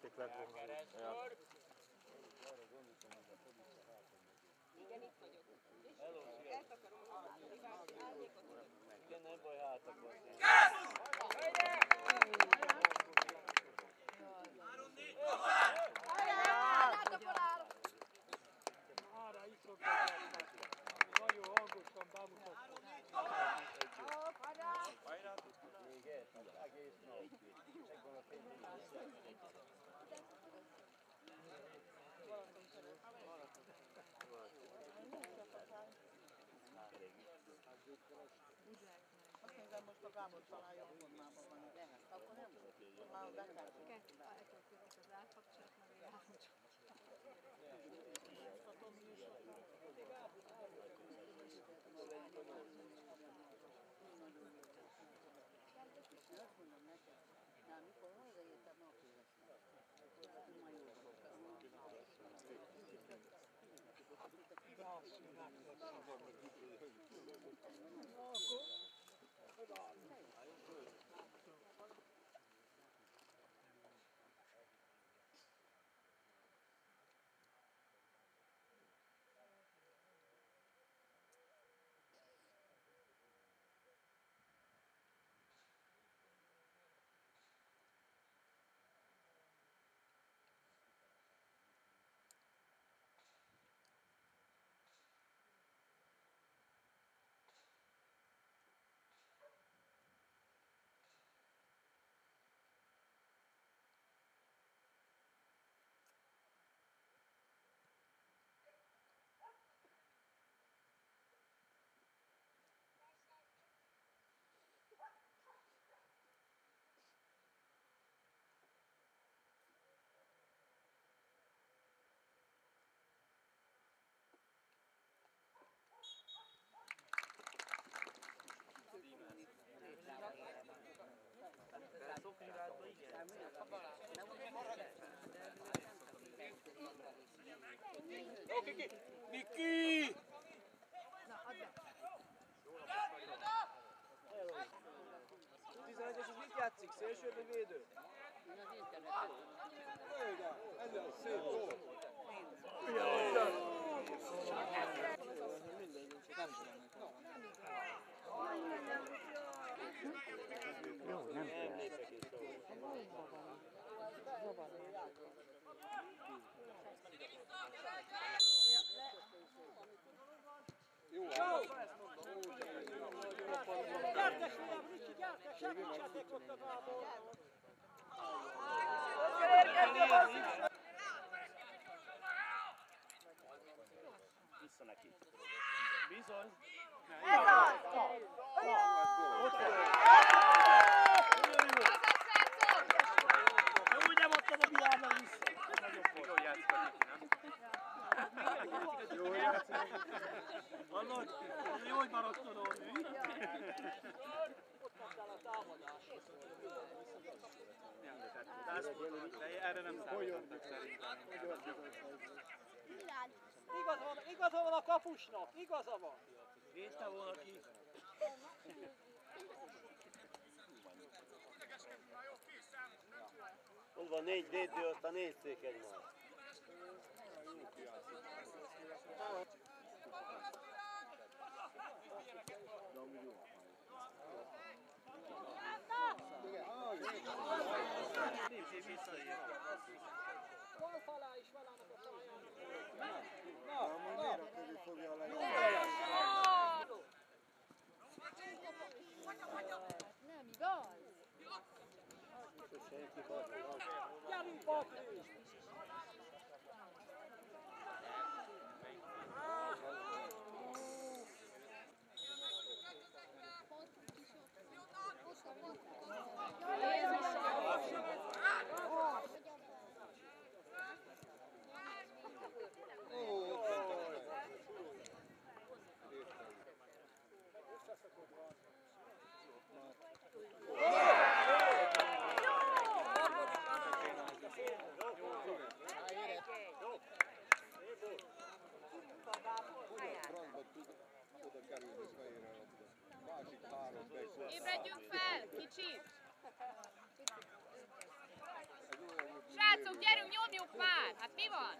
verték le. Igen, itt vagyok. Eltakarom a árnyékot. Igen, nem baj, hátakon. Azt hiszem, most a Gábor talán jobb formában van. Akkor nem tudok. Már be kell. Elkezdődött az átfakcsolat, meg a jármacsolat. Ezt a Tomi is ott van. Azt mondom neked, de amikor odaértem, akkor lesz. Ma jól fogtam. Niki! Na, adj meg! 11-es az mit játszik? Szélső vagy védő? Igen, ez szép gól! Mindegy, csak nem tudom meg. Jó, nem kell. Vissza neki. Bizony. Ez az! Úgy nem adtam a világra vissza. Jól játszik a Niki, nem? Jól játszik a Niki. Hallod? Jó, hogy maradtad a női. Erre nem számítottak szerintem. Igaza van a kapusnak, igaza van. Nézte volna ki. Ott van négy védő, ott a négy szék egymás. Golfalá is valának a pályának. Na, amúgy miért a közül fogja a legyen? Nem igaz? Gyerünk, Patrik! Ébredjünk fel, kicsi! Srácok, gyerünk, nyomjuk már! Hát mi van?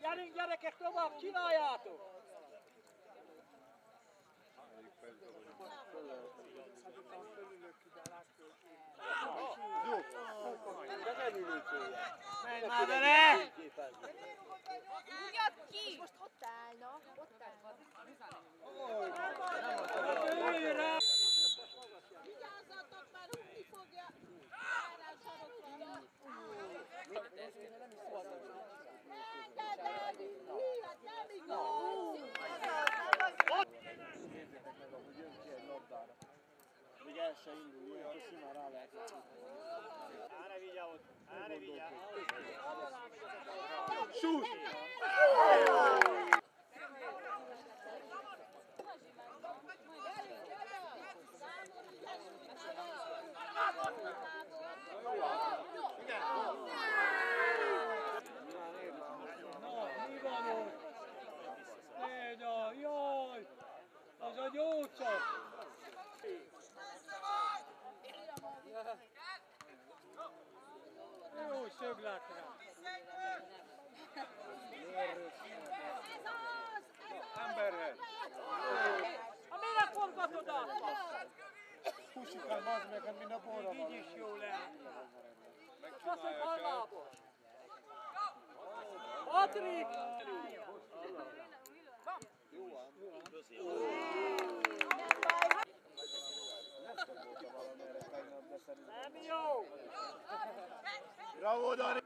Gyerünk, gyerekek, tovább, csináljátok! Menj már vele! Ugyad ki! Most ott állnak, ott állnak. Vigyázzatok, mert húzni fogja! Engedd el! Hívet nem igaz! Ugye el se indul, olyan, akkor simán rá lehet látni. Ára vigye ott! Ára vigye! Súly! Patrik! Nem jó! Bravo, Dani!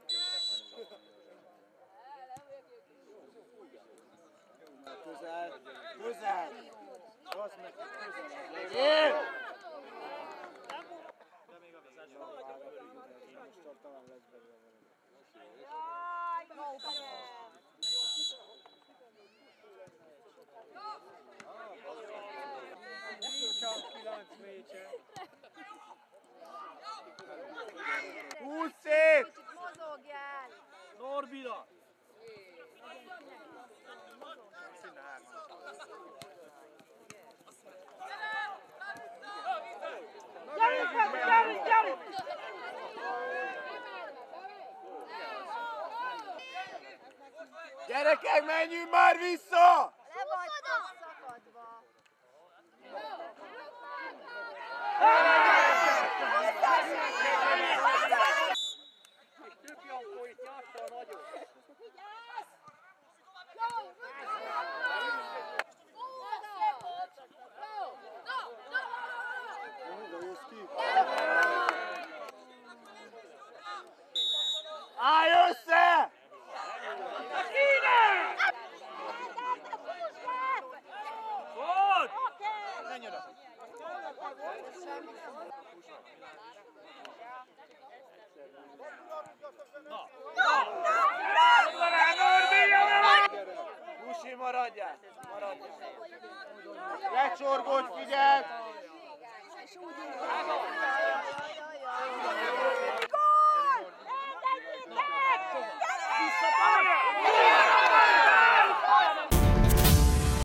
Közel! Közel! Basz meg! Közel! De még a vizet! Jó, mozogjál! Norbira! Gyerünk, gyerünk! Gyerekek, menjünk már vissza! Le vagytok szakadva! Állj össze! Oké! Menj oda!